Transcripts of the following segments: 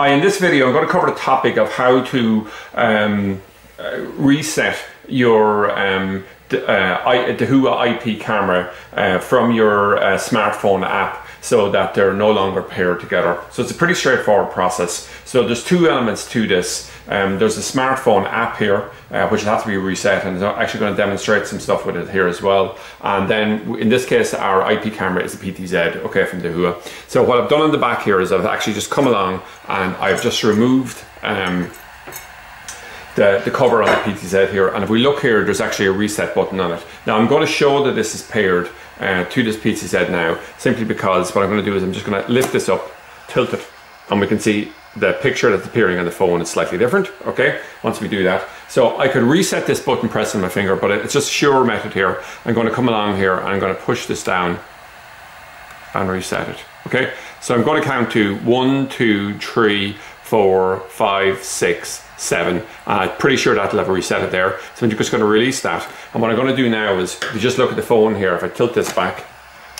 Hi, in this video I'm going to cover the topic of how to reset your Dahua IP camera from your smartphone app so that they're no longer paired together. So it's a pretty straightforward process. So there's two elements to this. There's a smartphone app here, which has to be reset, and I'm actually going to demonstrate some stuff with it here as well. And then in this case, our IP camera is a PTZ, okay, from Dahua. So what I've done on the back here is I've actually just come along and I've just removed the cover on the PTZ here, and if we look here, there's actually a reset button on it. Now I'm going to show that this is paired to this PTZ now, simply because what I'm going to do is I'm just going to lift this up, tilt it, and we can see the picture that's appearing on the phone is slightly different, okay, once we do that. So I could reset this button pressing my finger, but it's just a sure method here. I'm going to come along here and I'm going to push this down and reset it, okay. So I'm going to count to 1, 2, 3, 4, 5, 6, 7. I'm pretty sure that'll have reset it there. So I'm just going to release that. And what I'm going to do now is, if you just look at the phone here, if I tilt this back,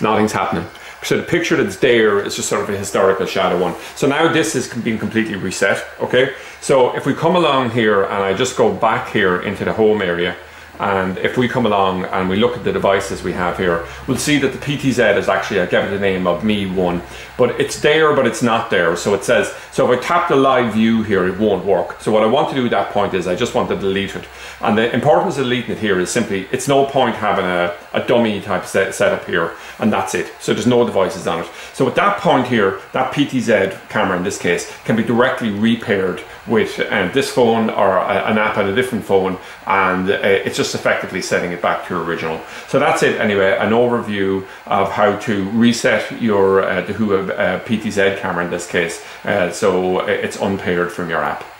nothing's happening. So the picture that's there is just sort of a historical shadow one. So now this is being completely reset, okay? So if we come along here and I just go back here into the home area, and if we come along and we look at the devices we have here, we'll see that the PTZ is actually, I gave it the name of Me1, but it's there, but it's not there. So it says, so if I tap the live view here, it won't work. So what I want to do at that point is I just want to delete it. And the importance of deleting it here is simply, it's no point having a dummy type setup here, and that's it. So there's no devices on it. So at that point here, that PTZ camera in this case can be directly repaired with this phone or an app on a different phone, and it's just effectively setting it back to your original. So that's it anyway, an overview of how to reset your Dahua PTZ camera in this case, so it's unpaired from your app.